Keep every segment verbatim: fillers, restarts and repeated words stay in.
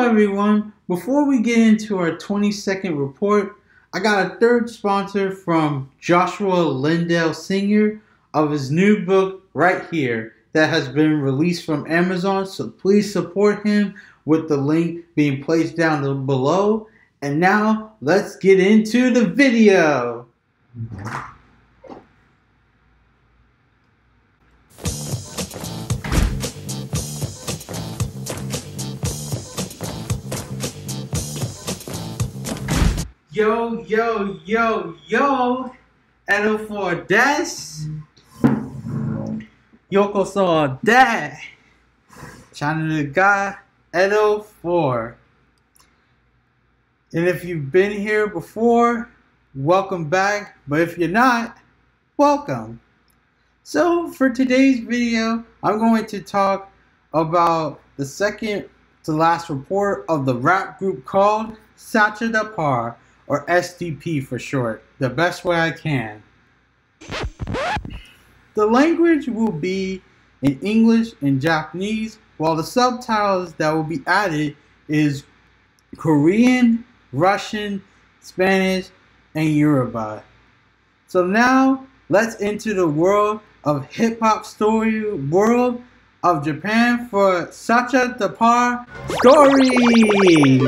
Hello everyone, before we get into our twenty second report, I got a third sponsor from Joshua Liddell Senior of his new book right here that has been released from Amazon, so please support him with the link being placed down below. And now let's get into the video. Yo, yo, yo, yo, Edo for desu. Yokoso de. Channel ga Edo for. And if you've been here before, welcome back. But if you're not, welcome. So for today's video, I'm going to talk about the second to last report of the rap group called Scha Dara Parr, or S D P for short, the best way I can. The language will be in English and Japanese, while the subtitles that will be added is Korean, Russian, Spanish, and Yoruba. So now let's enter the world of hip hop story world of Japan for Scha Dara Parr story.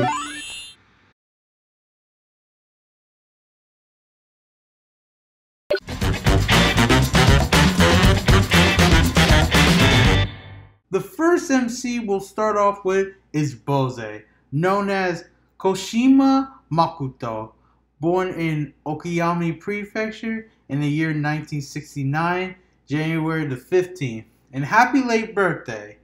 The first M C we'll start off with is BOSE, known as Koshiba Makuto, born in Okayama Prefecture in the year nineteen sixty-nine, January the fifteenth, and happy late birthday.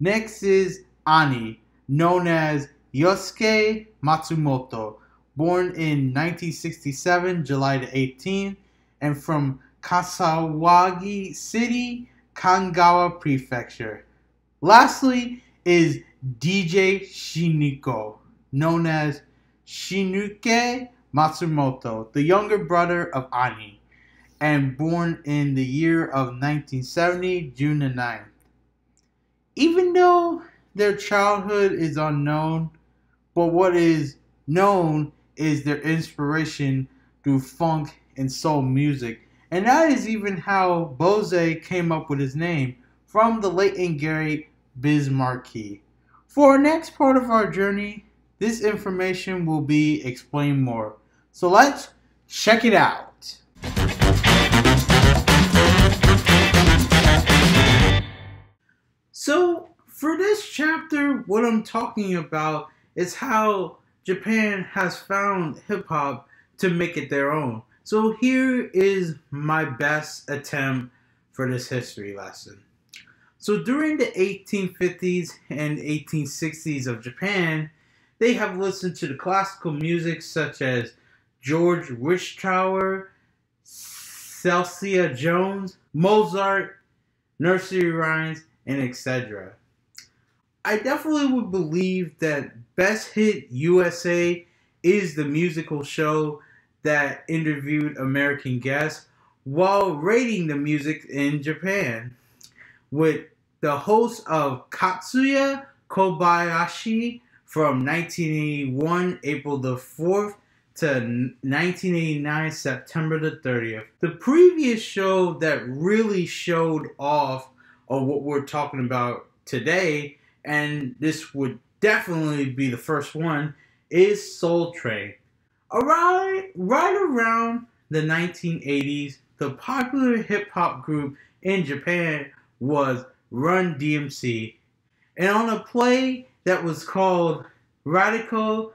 Next is ANI, known as Yosuke Matsumoto, born in nineteen sixty-seven, July the eighteenth, and from Kasawagi City, Kanagawa Prefecture. Lastly is D J Shinko, known as Shinuke Matsumoto, the younger brother of Ani, and born in the year of nineteen seventy, June the ninth. Even though their childhood is unknown, but what is known is their inspiration through funk and soul music. And that is even how BOSE came up with his name, from the late and great Biz Markie. For our next part of our journey, this information will be explained more. So let's check it out. So for this chapter, what I'm talking about is how Japan has found hip hop to make it their own. So here is my best attempt for this history lesson. So during the eighteen fifties and eighteen sixties of Japan, they have listened to the classical music such as George Wishtower, Celsius Jones, Mozart, nursery rhymes, and et cetera. I definitely would believe that Best Hit U S A is the musical show that interviewed American guests while rating the music in Japan, with the host of Katsuya Kobayashi from nineteen eighty-one, April the fourth, to nineteen eighty-nine, September the thirtieth. The previous show that really showed off of what we're talking about today, and this would definitely be the first one, is Soul Train. Around, right around the nineteen eighties, the popular hip-hop group in Japan was Run D M C. And on a play that was called Radical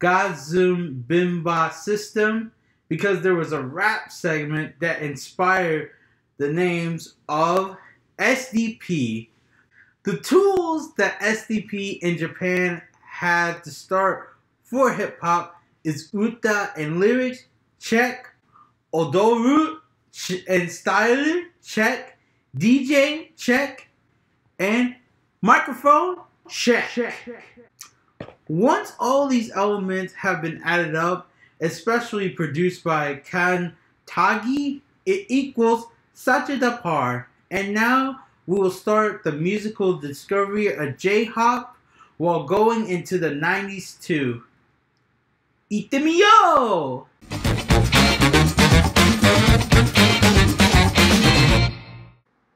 Gazum Bimba System, because there was a rap segment that inspired the names of S D P. The tools that S D P in Japan had to start for hip-hop is uta and lyrics, check. Odoru and style, check. D J, check. And microphone, check. Once all these elements have been added up, especially produced by Kan Takagi, it equals Scha Dara Parr. And now we will start the musical discovery of J-Hop Well, going into the nineties too. Itemiyo!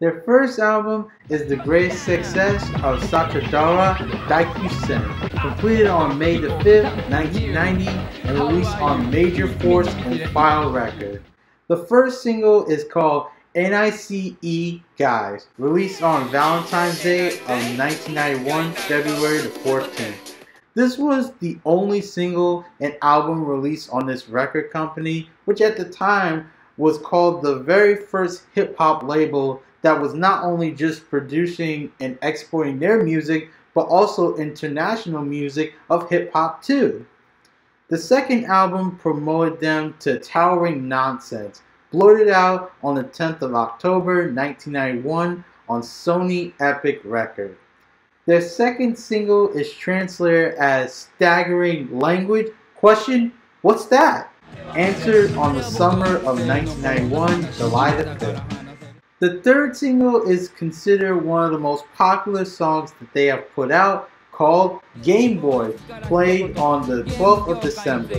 Their first album is the great success of Scha Dara Daikyu-sen, completed on May the fifth, nineteen ninety, and released on Major Force and File Record. The first single is called N I C E Guys, released on Valentine's Day of nineteen ninety-one, February the fourteenth. This was the only single and album released on this record company, which at the time was called the very first hip-hop label that was not only just producing and exporting their music, but also international music of hip-hop too. The second album promoted them to towering nonsense, blurted out on the tenth of October nineteen ninety-one on Sony Epic Records. Their second single is translated as Staggering Language? Question, what's that? Answered on the summer of nineteen ninety-one, July the fifth. The third single is considered one of the most popular songs that they have put out, called Game Boy, played on the twelfth of December.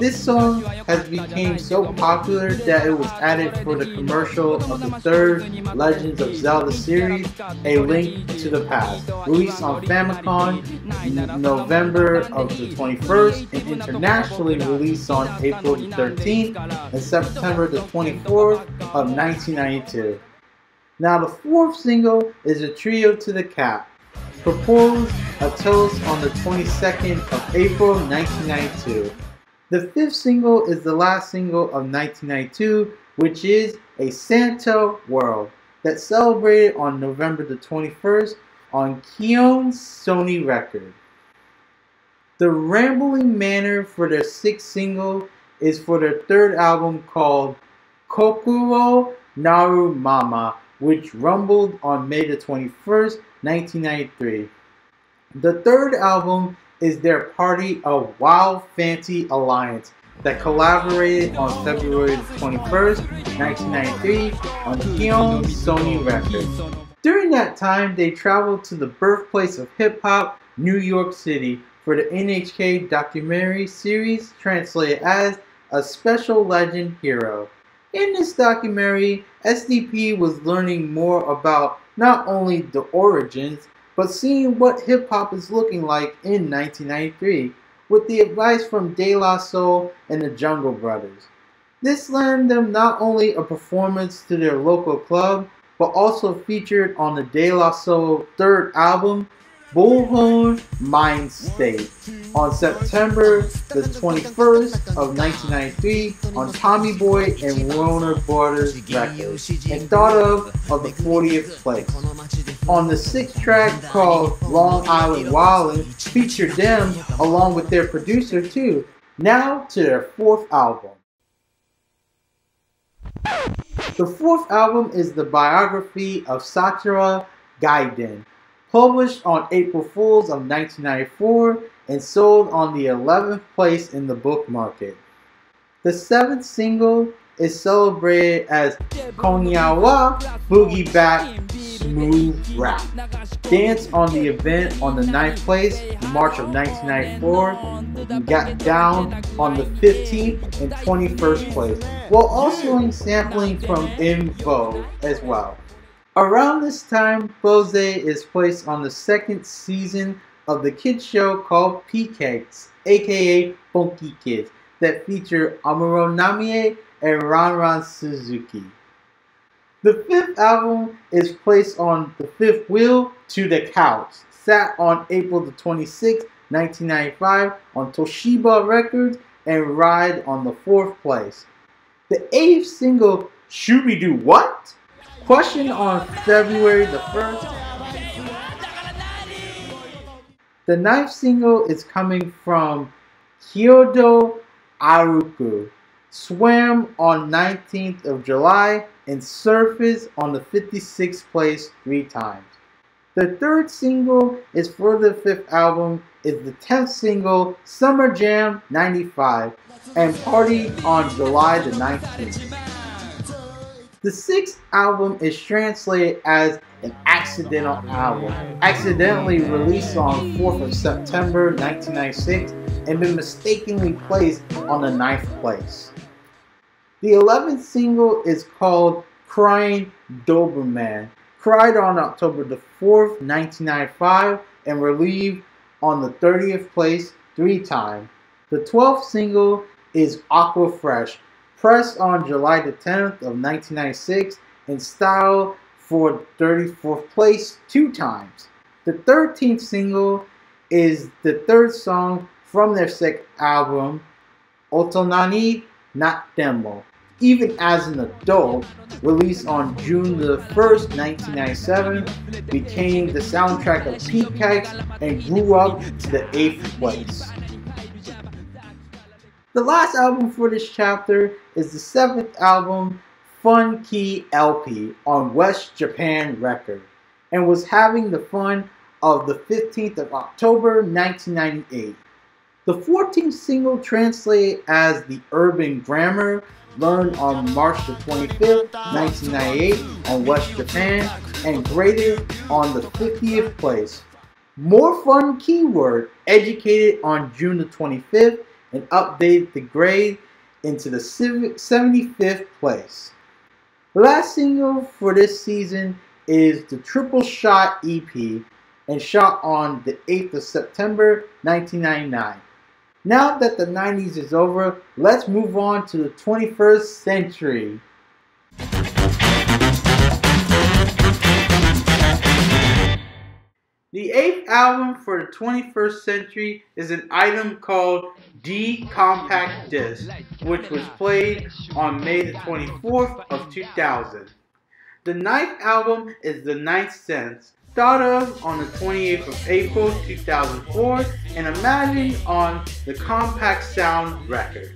This song has become so popular that it was added for the commercial of the third Legends of Zelda series, A Link to the Past, released on Famicom November of the twenty-first and internationally released on April the thirteenth and September the twenty-fourth of nineteen ninety-two. Now the fourth single is A Trio to the Cap, proposed a toast on the twenty-second of April nineteen ninety-two. The fifth single is the last single of nineteen ninety-two, which is A Santo World, that celebrated on November the twenty-first on Keone Sony Record. The rambling manner for their sixth single is for their third album called Kokuro Naru Mama, which rumbled on May the twenty-first, nineteen ninety-three. The third album is their Party of Wild Fancy Alliance that collaborated on February the twenty-first, nineteen ninety-three on Keone Sony Records. During that time, they traveled to the birthplace of hip-hop, New York City, for the N H K documentary series translated as A Special Legend Hero. In this documentary, S D P was learning more about not only the origins, but seeing what hip-hop is looking like in nineteen ninety-three, with the advice from De La Soul and the Jungle Brothers. This landed them not only a performance to their local club, but also featured on the De La Soul third album, Bullhorn Mind State, on September the twenty-first of nineteen ninety-three on Tommy Boy and Warner Brothers Records, and thought of of the fortieth place. On the sixth track called Long Island Wildin' featured them along with their producer too. Now to their fourth album. The fourth album is the biography of Satoru Gaiden, published on April Fools of nineteen ninety-four and sold on the eleventh place in the book market. The seventh single is celebrated as Konnichiwa Boogie Back Smooth Rap, danced on the event on the ninth place in March of nineteen ninety-four and got down on the fifteenth and twenty-first place, while also sampling from En Vogue as well. Around this time, BOSE is placed on the second season of the kids show called P-Cakes, aka Funky Kids, that feature Amuro Namiye and Ran Ran Suzuki. The fifth album is placed on the fifth wheel to the couch, sat on April the twenty-sixth, nineteen ninety-five on Toshiba Records, and ride on the fourth place. The eighth single, Should We Do What? Question on February the first. The ninth single is coming from Kyodo Aruku, swam on nineteenth of July and surfaced on the fifty-sixth place three times. The third single is for the fifth album is the tenth single Summer Jam ninety-five and party on July the nineteenth. The sixth album is translated as an accidental album, accidentally released on fourth of September nineteen ninety-six and been mistakenly placed on the ninth place. The eleventh single is called Crying Doberman, cried on October the fourth, nineteen ninety-five and relieved on the thirtieth place three times. The twelfth single is Aqua Fresh, pressed on July the tenth of nineteen ninety-six in style for thirty-fourth place two times. The thirteenth single is the third song from their second album, Otonani Not Demo, Even as an Adult, released on June the first, nineteen ninety-seven, became the soundtrack of P-Kites and grew up to the eighth place. The last album for this chapter is the seventh album, Fun Key L P, on West Japan Record, and was having the fun of the fifteenth of October, nineteen ninety-eight. The fourteenth single, translated as The Urban Grammar, learned on March the twenty-fifth, nineteen ninety-eight on West Japan and graded on the fiftieth place. More Fun Keyword, educated on June the twenty-fifth and updated the grade into the seventy-fifth place. The last single for this season is the Triple Shot E P and shot on the eighth of September, nineteen ninety-nine. Now that the nineties is over, let's move on to the twenty-first century. The eighth album for the twenty-first century is an item called D Compact Disc, which was played on May the twenty-fourth of two thousand. The ninth album is The Ninth Sense, thought of on the twenty-eighth of April two thousand four and imagined on the Compact Sound record.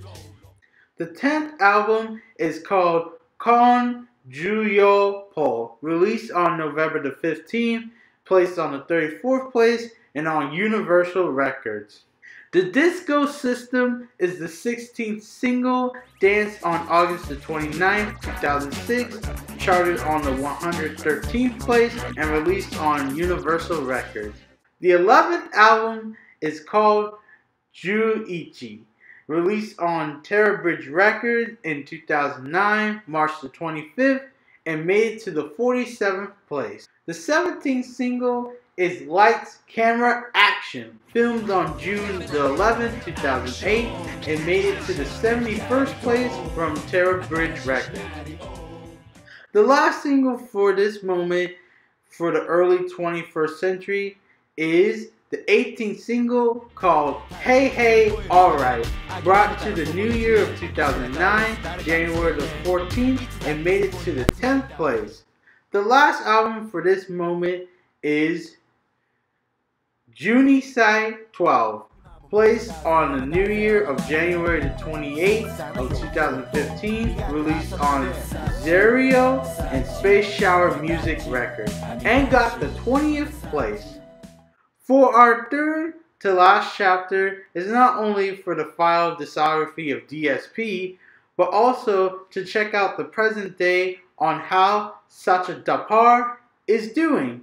The tenth album is called Kon Juyo Po, released on November the fifteenth, placed on the thirty-fourth place and on Universal Records. The Disco System is the sixteenth single, danced on August the twenty-ninth, two thousand six, charted on the one hundred thirteenth place and released on Universal Records. The eleventh album is called Juichi, released on Terabridge Records in two thousand nine, March the twenty-fifth, and made it to the forty-seventh place. The seventeenth single is Lights, Camera, Action, filmed on June the eleventh, two thousand eight, and made it to the seventy-first place from Terabridge Records. The last single for this moment for the early twenty-first century is the eighteenth single called Hey Hey Alright, brought to the new year of two thousand nine, January the fourteenth, and made it to the tenth place. The last album for this moment is Junisai twelve, placed on the new year of January the twenty-eighth of two thousand fifteen, released on Zerio and Space Shower Music Records, and got the twentieth place. For our third to last chapter is not only for the file discography of D S P, but also to check out the present day on how Scha Dara Parr is doing.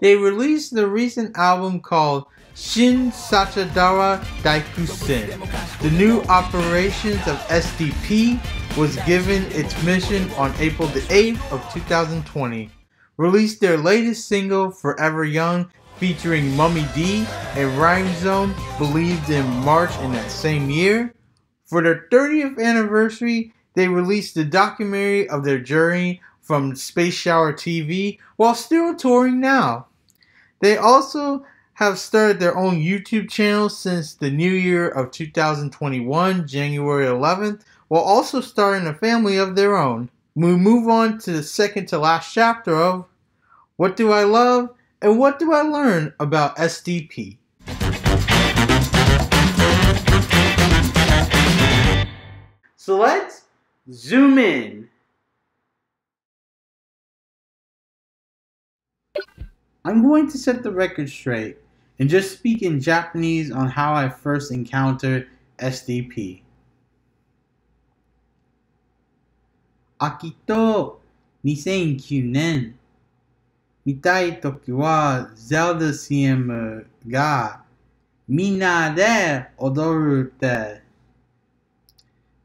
They released the recent album called Shin Scha Dara Daikusen. The new operations of S D P was given its mission on April the eighth of two thousand twenty. Released their latest single, Forever Young, featuring Mummy D, and Rhyme Zone, Believed in March in that same year. For their thirtieth anniversary, they released the documentary of their journey from Space Shower T V while still touring now. They also have started their own YouTube channel since the new year of two thousand twenty-one, January eleventh, while also starting a family of their own. We move on to the second to last chapter of What Do I Love and What Do I Learn About S D P? So let's zoom in. I'm going to set the record straight and just speak in Japanese on how I first encountered S D P. 秋とにせんきゅうねん見たいときはゼルダ シーエム がみんなで踊るって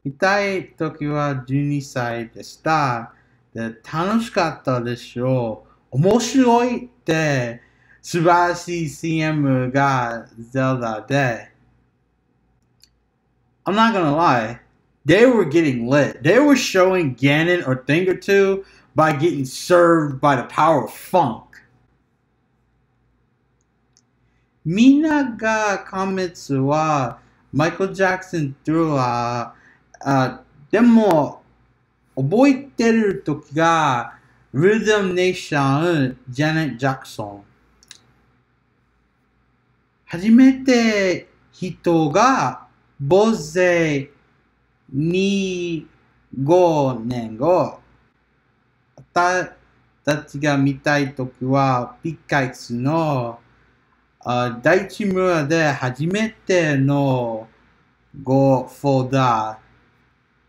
見たいときはじゅうにさいでした。で、楽しかったでしょう。面白いって素晴らしい シーエム がゼルダで。I'm not gonna lie, they were getting lit. They were showing Ganon or thing or two by getting served by the power of funk. Mina ga kametsu wa Michael Jackson thriller. Uh, demo oboiteru toki ga Rhythm Nation Janet Jackson. Hajimete hito ga BOSEにじゅうごねんご 私が見たいときはピカイチの第一村で初めてのごフォルダ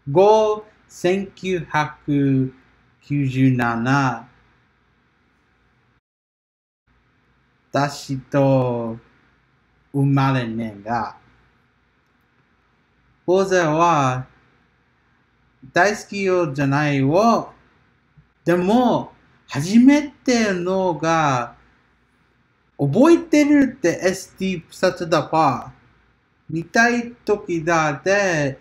ーごせんきゅうひゃくきゅうじゅうなな私と生まれ年がBOSEは大好きよじゃないよ。でも、初めてのが覚えてるって エスディーピー Scha Dara Parr。見たい時だって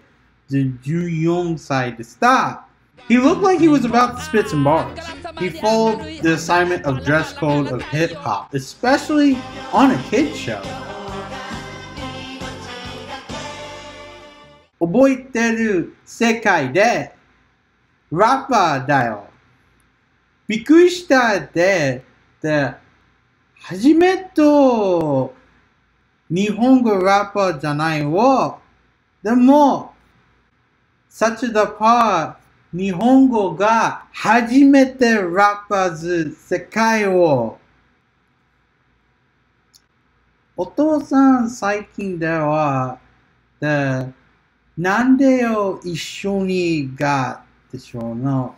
じゅうよんさいでした。He looked like he was about to spit some bars. He followed the assignment of dress code of hip hop, especially on a kid show.覚えてる世界でラッパーだよ。びっくりしたって、で、初めて日本語ラッパーじゃないよ。でも、Scha Dara Parr、日本語が初めてラッパーズ世界を。お父さん最近では、で、なんでよ一緒にがでしょうの。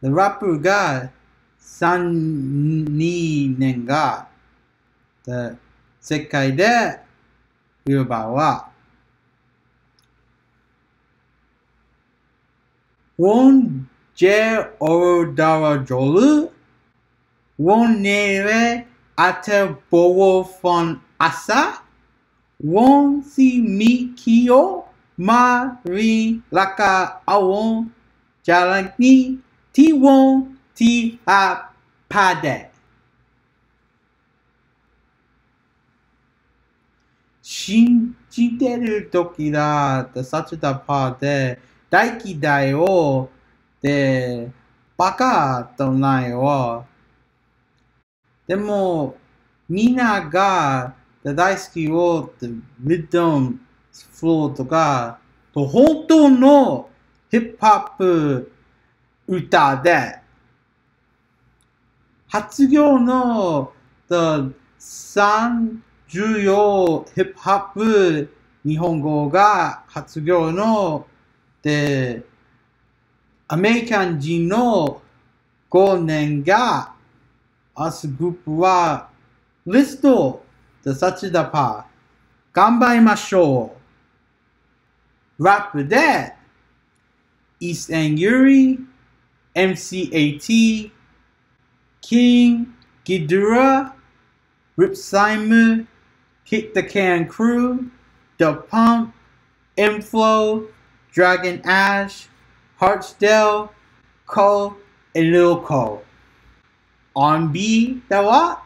で、ラップがさんじゅうにねんが、で、世界で言えばは、ウォンジェオルダラジョル、ウォンネレアテボウフォンアサ、ウォンシミキヨ、Mari laka awon jalani tiwon ti apade. Shinjiteru toki da de Scha Dara Parr de daiki dai wo de baka tonai wo. Demo mina ga de daisuki wo de rhythm.フローとか、本当のヒップホップ歌で、発行のさんじゅうよんヒップホップ日本語が発行ので、アメリカン人のごねんが、アスグループはリストでScha Dara Parr、頑張りましょう。ラップで、East and Yuri、エムシーエーティー、King、Ghidorah、Rip Simon、Kick the Can Crew、The Pump、Inflow、Dragon Ash、Hartsdale、Cole、and Lil Cole. On B, だわ。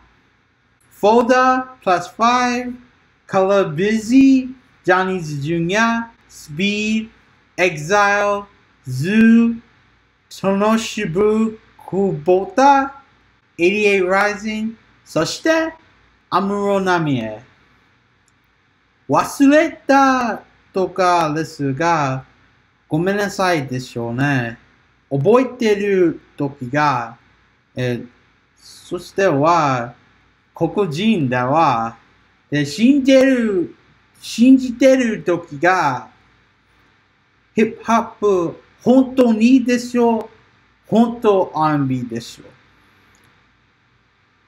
Folder plus five、Color Busy、Johnny's Junior、Speed, Exile, Zoo, Tonoshibu, Kubota, eighty-eight Rising, そして、Amuro Namiye。忘れたとかですが、ごめんなさいでしょうね。覚えてる時が、えー、そしては、黒人では、で、信じる、信じてる時が、ヒップホップ本当にいいでしょう本当 アールアンドビー でしょう。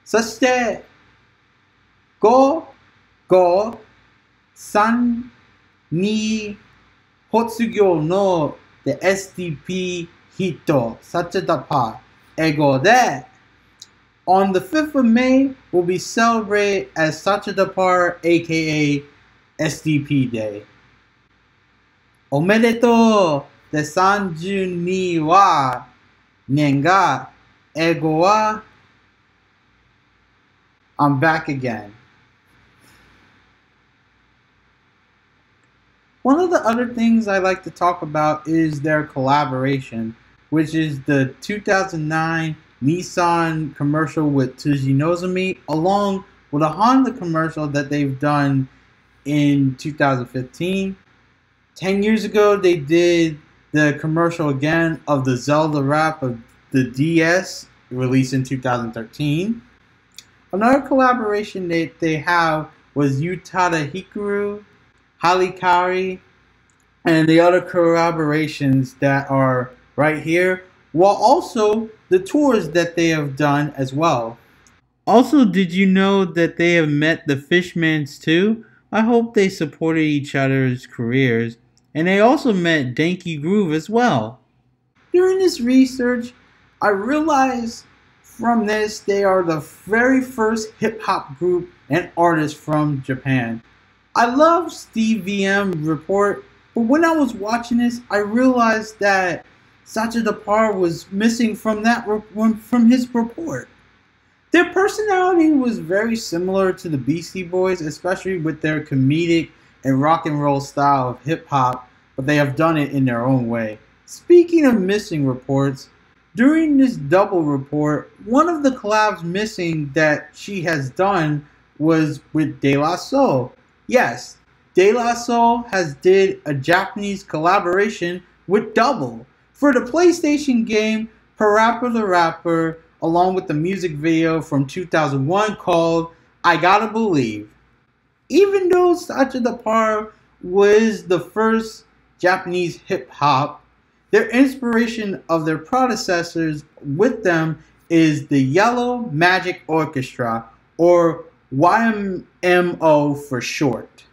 そしてご、ご、さん、に卒業の エスディーピー ヒット Scha Dara Parr 英語で On the fifth of May will be celebrated as Scha Dara Parr エーケーエー エスディーピー Day おめでとうでさんじゅうには年が英語は I'm back again One of the other things I like to talk about is their collaboration, which is the two thousand nine Nissan commercial with Tsuji Nozomi, along with a Honda commercial that they've done in two thousand fifteen. Ten years ago, they did the commercial again of the Zelda rap of the D S, released in two thousand thirteen. Another collaboration that they have was Utada Hikaru, Halikari, and the other collaborations that are right here, while also the tours that they have done as well. Also, did you know that they have met the Fishmans too? I hope they supported each other's careers, and they also met Denki Groove as well. During this research, I realized from this they are the very first hip-hop group and artist from Japan. I love Steve V M report, but when I was watching this, I realized that Scha Dara Parr was missing from that from his report. Their personality was very similar to the Beastie Boys, especially with their comedic and rock and roll style of hip hop, but they have done it in their own way. Speaking of missing reports, during this double report, one of the collabs missing that she has done was with De La Soul. Yes, De La Soul has did a Japanese collaboration with Double for the PlayStation game Parappa the Rapper, along with the music video from two thousand one called I Gotta Believe. Even though Scha Dara Parr was the first Japanese hip-hop, their inspiration of their predecessors with them is the Yellow Magic Orchestra, or Y M O for short.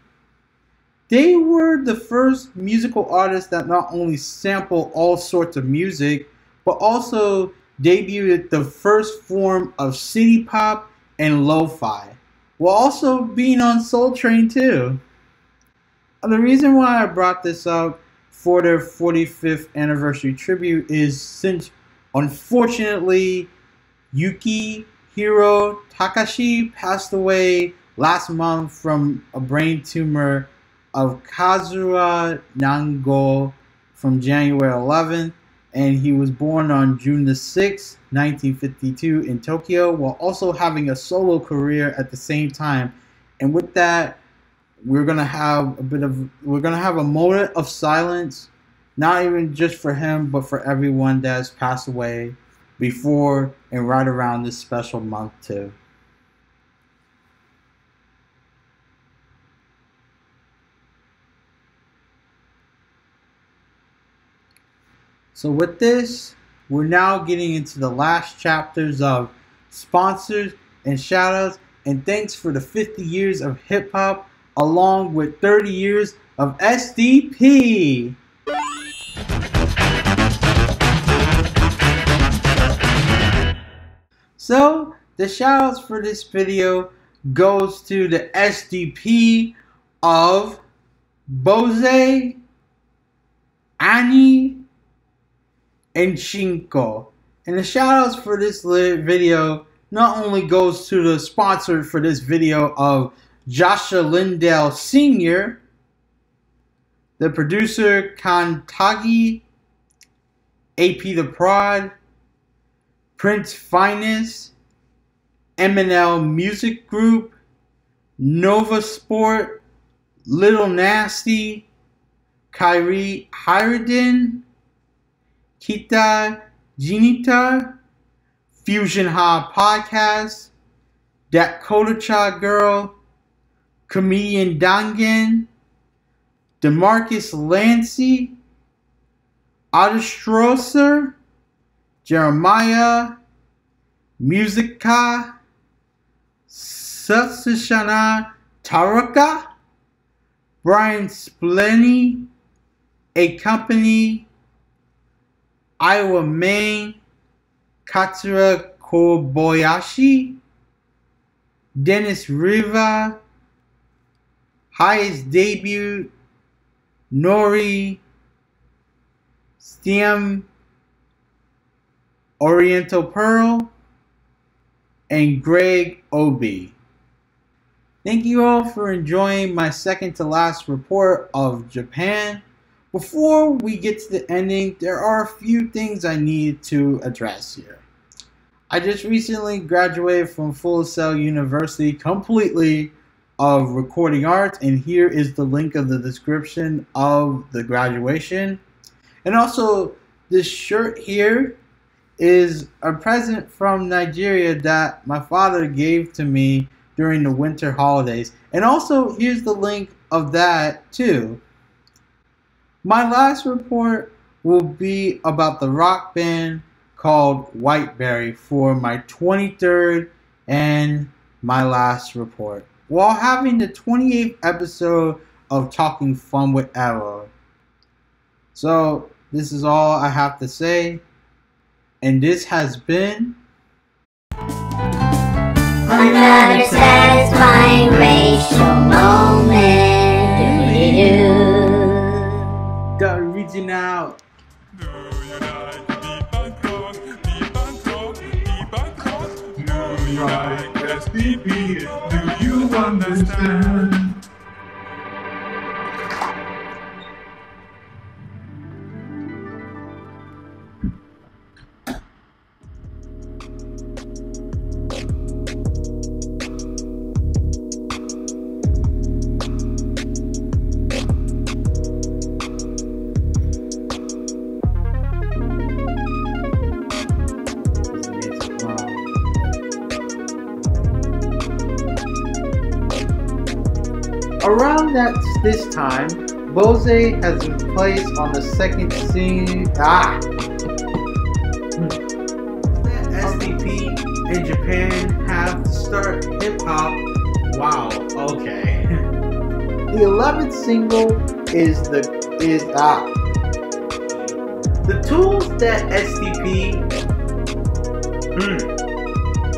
They were the first musical artists that not only sample all sorts of music, but also debuted the first form of city pop and lo-fi, while also being on Soul Train too. The reason why I brought this up for their forty-fifth anniversary tribute is since, unfortunately, Yuki Hiro Takashi passed away last month from a brain tumor of Kazuha Nango from January eleventh, and he was born on June the sixth, nineteen fifty-two in Tokyo, while also having a solo career at the same time. And with that, we're gonna have a bit of we're gonna have a moment of silence, not even just for him, but for everyone that has passed away before and right around this special month too. So with this, we're now getting into the last chapters of sponsors and shoutouts and thanks for the fifty years of hip hop, along with thirty years of S D P. So the shoutouts for this video goes to the S D P of BOSE, A N I, and SHINCO. And the shoutouts for this video not only goes to the sponsor for this video of Joshua Liddell Senior, the producer Kan Takagi, A P The Prod, Prince Finest, M and L Music Group, Nova Sport, Little Nasty, Kyrie Hiradin, Kita Jinita, Fusion Ha Podcast, Dakota Cha Girl, Comedian Dongan, DeMarcus Lancy, Otis Strosser, Jeremiah, Musica, Satsushana Taraka, Brian Splenny, A Company, Iowa Main, Katsuya Kobayashi, Dennis Riva, highest debut, Nori, Stem, Oriental Pearl, and Greg Obi. Thank you all for enjoying my second to last report of Japan. Before we get to the ending, there are a few things I need to address here. I just recently graduated from Full Sail University completely of recording arts, and here is the link of the description of the graduation. And also, this shirt here is a present from Nigeria that my father gave to me during the winter holidays. And also, here's the link of that too. My last report will be about the rock band called Whiteberry for my twenty-third and my last report, while having the twenty-eighth episode of Talking Fun with Arrow. So this is all I have to say, and this has been another satisfying racial moment. The original. S D P, do you understand? Around that this time, BOSE has been placed on the second scene. Ah, S D P in Japan have to start hip hop. Wow. Okay. The eleventh single is the is ah. The tools that S D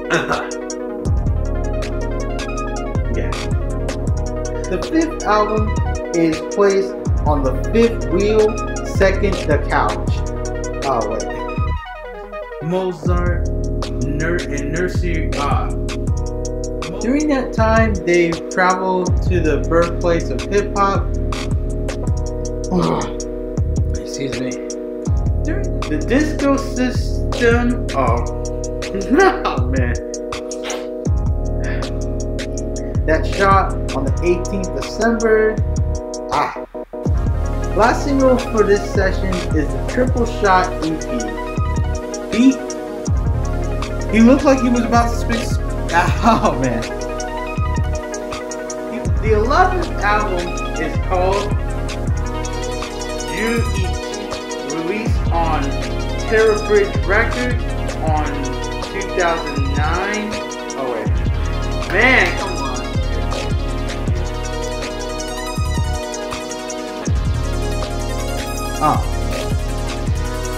P. Hmm. Uh-huh. Yeah. The fifth album is placed on the fifth wheel, second the couch. Oh wait. Mozart Ner and Nursery God. During that time, they traveled to the birthplace of hip hop. Excuse me. During the disco system. Oh, oh man. That shot on the eighteenth of December. Ah. Last single for this session is the Triple Shot E P. He he looked like he was about to spit. Oh man. He, the eleventh album is called Yuichi, released on Terra Bridge Records on two thousand nine. Oh wait, man. Oh.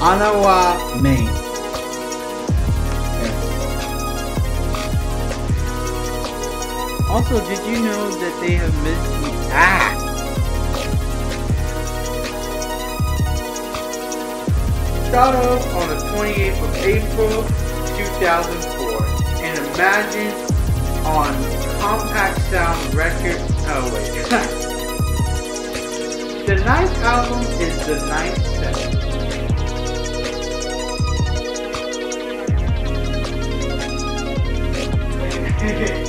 Anawa Main. Okay. Also, did you know that they have missed me? Ah! Started on the twenty-eighth of April two thousand four and Imagine on Compact Sound Records. Oh wait. The ninth album is the ninth session.